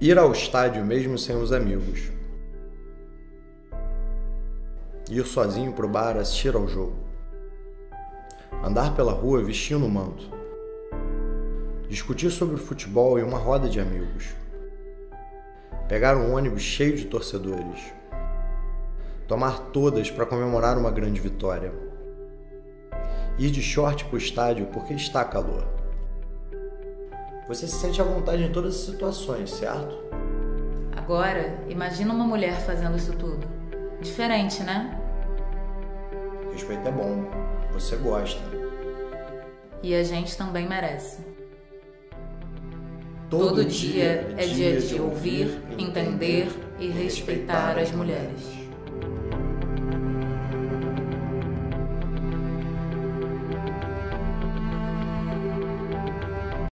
ir ao estádio mesmo sem os amigos, ir sozinho pro bar assistir ao jogo, andar pela rua vestindo o manto, discutir sobre futebol em uma roda de amigos, pegar um ônibus cheio de torcedores, tomar todas para comemorar uma grande vitória, ir de short pro estádio porque está calor. Você se sente à vontade em todas as situações, certo? Agora, imagina uma mulher fazendo isso tudo. Diferente, né? Respeito é bom. Você gosta. E a gente também merece. Todo dia é dia de ouvir, entender e respeitar as mulheres.